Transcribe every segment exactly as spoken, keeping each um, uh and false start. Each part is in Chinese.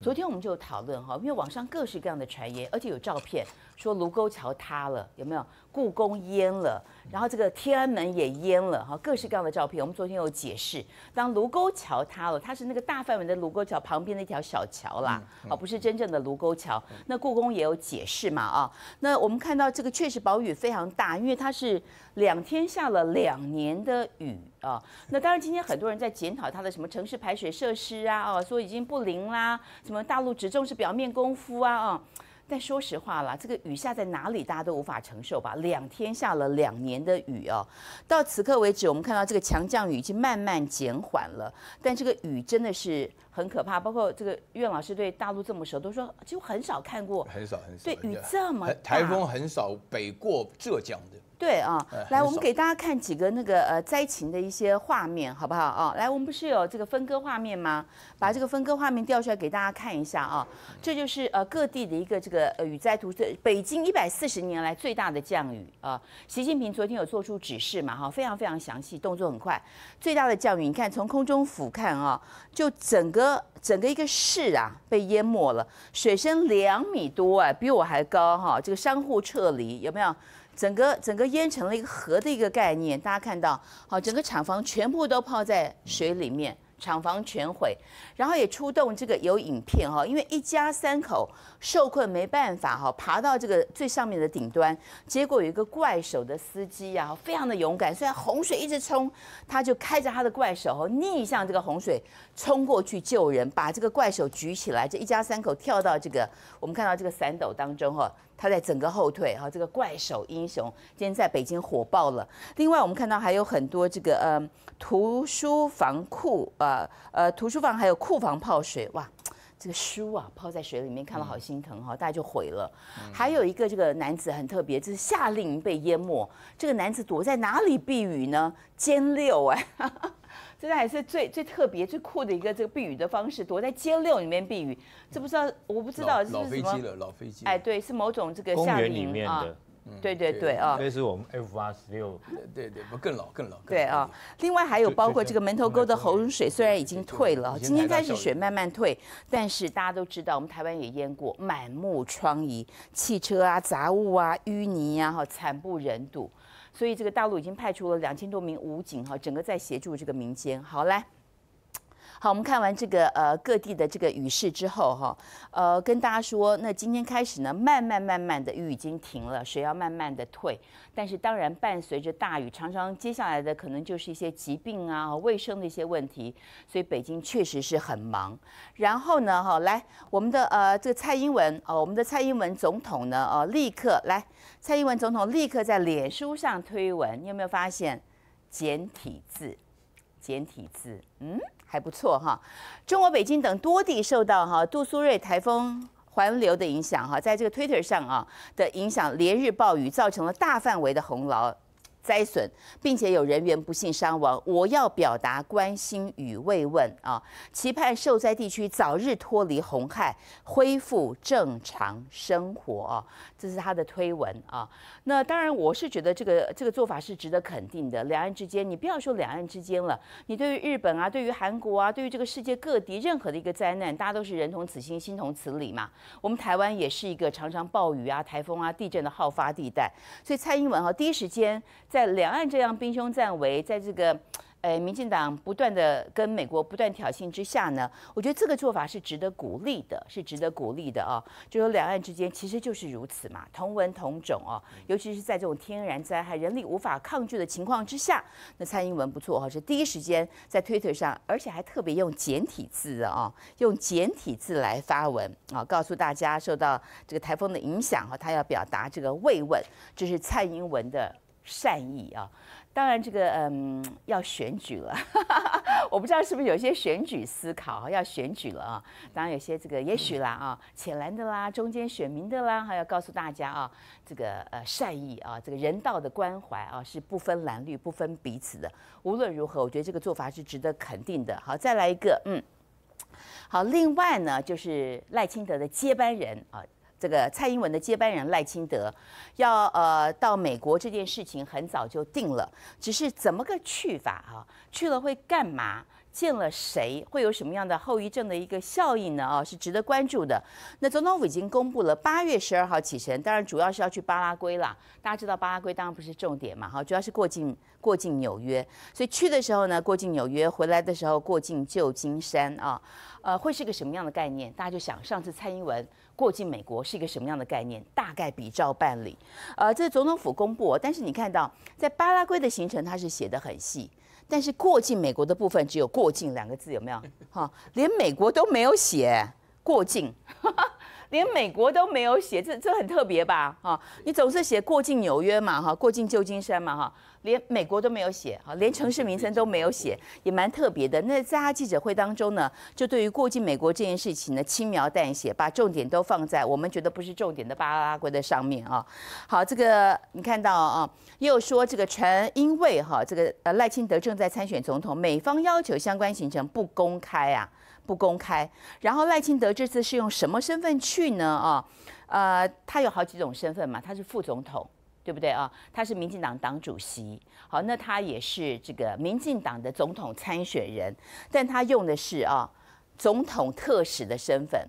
昨天我们就有讨论哈，因为网上各式各样的传言，而且有照片说卢沟桥塌了，有没有？故宫淹了，然后这个天安门也淹了哈，各式各样的照片。我们昨天有解释，当卢沟桥塌了，它是那个大范围的卢沟桥旁边的一条小桥啦，啊、嗯嗯，不是真正的卢沟桥。那故宫也有解释嘛啊？那我们看到这个确实雹雨非常大，因为它是两天下了两年的雨啊。那当然，今天很多人在检讨它的什么城市排水设施啊，哦、啊，说已经不灵啦。 什么大陆只重视表面功夫啊啊！但说实话啦，这个雨下在哪里，大家都无法承受吧？两天下了两年的雨哦，到此刻为止，我们看到这个强降雨已经慢慢减缓了，但这个雨真的是很可怕。包括这个苑老师对大陆这么熟，都说就很少看过，很少很少。对雨这么大，台风很少北过浙江的。对啊，来，我们给大家看几个那个呃灾情的一些画面，好不好啊？来，我们不是有这个分割画面吗？把这个分割画面调出来给大家看一下啊。这就是呃各地的一个这个呃雨灾图，这北京一百四十年来最大的降雨啊。习近平昨天有做出指示嘛，哈，非常非常详细，动作很快。最大的降雨，你看从空中俯瞰啊，就整个整个一个市啊被淹没了，水深两米多啊，比我还高哈、啊。这个商户撤离有没有？ 整个整个淹成了一个河的一个概念，大家看到，好，整个厂房全部都泡在水里面，厂房全毁，然后也出动这个有影片哈，因为一家三口受困没办法哈，爬到这个最上面的顶端，结果有一个怪手的司机啊，非常的勇敢，虽然洪水一直冲，他就开着他的怪手逆向这个洪水冲过去救人，把这个怪手举起来，这一家三口跳到这个我们看到这个伞斗当中哈。 他在整个后退哈，这个怪手英雄今天在北京火爆了。另外，我们看到还有很多这个呃图书房库呃呃图书房还有库房泡水，哇，这个书啊泡在水里面，看了好心疼哈，大家就毁了。嗯、还有一个这个男子很特别，就是夏令营被淹没，这个男子躲在哪里避雨呢？歼六哎。这还是最最特别、最酷的一个这个避雨的方式，躲在歼六里面避雨。这不知道，我不知道是什么。老飞机了，老飞机。哎，对，是某种这个夏令营啊。 对对对啊，这是我们 F 八十六，对对，不更老更老。对啊，另外还有包括这个门头沟的洪水，虽然已经退了，今天开始水慢慢退，但是大家都知道，我们台湾也淹过，满目疮痍，汽车啊、杂物啊、淤泥啊，哈，惨不忍睹。所以这个大陆已经派出了两千多名武警哈，整个在协助这个民间。好来。 好，我们看完这个呃各地的这个雨势之后哈，呃跟大家说，那今天开始呢，慢慢慢慢的雨已经停了，水要慢慢的退，但是当然伴随着大雨，常常接下来的可能就是一些疾病啊、卫生的一些问题，所以北京确实是很忙。然后呢，哈，来我们的呃这个蔡英文哦、呃，我们的蔡英文总统呢，哦、呃、立刻来，蔡英文总统立刻在脸书上推文，你有没有发现简体字？简体字，嗯。 还不错哈，中国北京等多地受到哈杜苏芮台风环流的影响哈，在这个 Twitter 上啊的影响，连日暴雨造成了大范围的洪涝灾损，并且有人员不幸伤亡。我要表达关心与慰问啊，期盼受灾地区早日脱离洪害，恢复正常生活啊。这是他的推文啊。那当然，我是觉得这个这个做法是值得肯定的。两岸之间，你不要说两岸之间了，你对于日本啊，对于韩国啊，对于这个世界各地任何的一个灾难，大家都是人同此心，心同此理嘛。我们台湾也是一个常常暴雨啊、台风啊、地震的好发地带，所以蔡英文哈、啊、第一时间。 在两岸这样兵凶战危，在这个，呃，民进党不断的跟美国不断挑衅之下呢，我觉得这个做法是值得鼓励的，是值得鼓励的啊。就说两岸之间其实就是如此嘛，同文同种啊，尤其是在这种天然灾害、人力无法抗拒的情况之下，那蔡英文不错哈、啊，是第一时间在 Twitter 上，而且还特别用简体字啊，用简体字来发文啊，告诉大家受到这个台风的影响哈、啊，他要表达这个慰问，这是蔡英文的。 善意啊，当然这个嗯要选举了，我不知道是不是有些选举思考要选举了啊，当然有些这个也许啦啊，浅蓝的啦，中间选民的啦，还要告诉大家啊，这个呃善意啊，这个人道的关怀啊是不分蓝绿不分彼此的。无论如何，我觉得这个做法是值得肯定的。好，再来一个，嗯，好，另外呢就是赖清德的接班人啊。 这个蔡英文的接班人赖清德要呃到美国这件事情很早就定了，只是怎么个去法哈、啊？去了会干嘛？见了谁，会有什么样的后遗症的一个效应呢？啊，是值得关注的。那总统府已经公布了八月十二号启程，当然主要是要去巴拉圭啦。大家知道巴拉圭当然不是重点嘛，哈，主要是过境过境纽约。所以去的时候呢，过境纽约；回来的时候，过境旧金山啊。呃，会是个什么样的概念？大家就想上次蔡英文过境美国是一个什么样的概念？大概比照办理。呃，这是总统府公布，但是你看到在巴拉圭的行程，它是写得很细。 但是过境美国的部分只有“过境”两个字，有没有？哈，连美国都没有写“过境”，连美国都没有写，这这很特别吧？哈，你总是写“过境纽约”嘛，哈，“过境旧金山”嘛，哈，连美国都没有写，哈，连城市名称都没有写，也蛮特别的。那在他记者会当中呢，就对于过境美国这件事情呢，轻描淡写，把重点都放在我们觉得不是重点的巴拉圭的上面啊。好，这个你看到啊。 又说这个陈，因为哈这个呃赖清德正在参选总统，美方要求相关行程不公开啊，不公开。然后赖清德这次是用什么身份去呢？啊，呃，他有好几种身份嘛，他是副总统，对不对啊？他是民进党党主席，好，那他也是这个民进党的总统参选人，但他用的是啊总统特使的身份。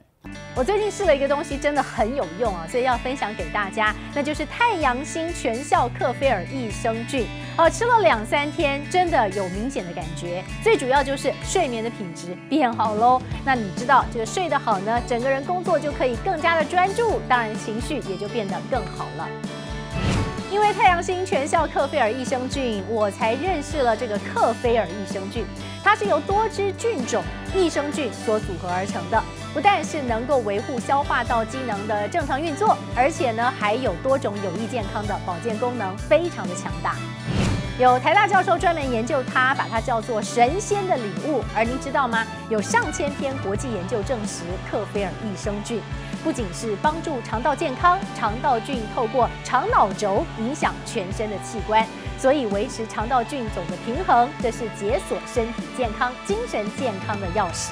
我最近试了一个东西，真的很有用啊，所以要分享给大家，那就是太阳星全效克菲尔益生菌。哦，吃了两三天，真的有明显的感觉。最主要就是睡眠的品质变好喽。那你知道，这个睡得好呢，整个人工作就可以更加的专注，当然情绪也就变得更好了。 因为太阳星全效克菲尔益生菌，我才认识了这个克菲尔益生菌。它是由多支菌种益生菌所组合而成的，不但是能够维护消化道机能的正常运作，而且呢还有多种有益健康的保健功能，非常的强大。有台大教授专门研究它，把它叫做神仙的礼物。而您知道吗？有上千篇国际研究证实，克菲尔益生菌。 不仅是帮助肠道健康，肠道菌透过肠脑轴影响全身的器官，所以维持肠道菌种的平衡，这是解锁身体健康、精神健康的钥匙。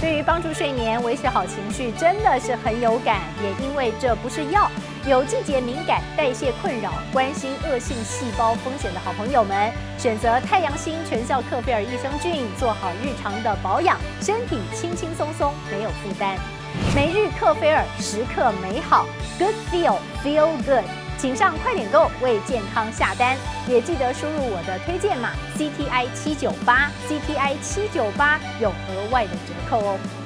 对于帮助睡眠、维持好情绪，真的是很有感。也因为这不是药，有季节敏感、代谢困扰、关心恶性细胞风险的好朋友们，选择太阳星全效克菲尔益生菌，做好日常的保养，身体轻轻松松，没有负担。 每日克菲尔，时刻美好 ，Good Feel Feel Good， 请上快点购为健康下单，也记得输入我的推荐码 C T I 七九八 C T I 七九八有额外的折扣哦。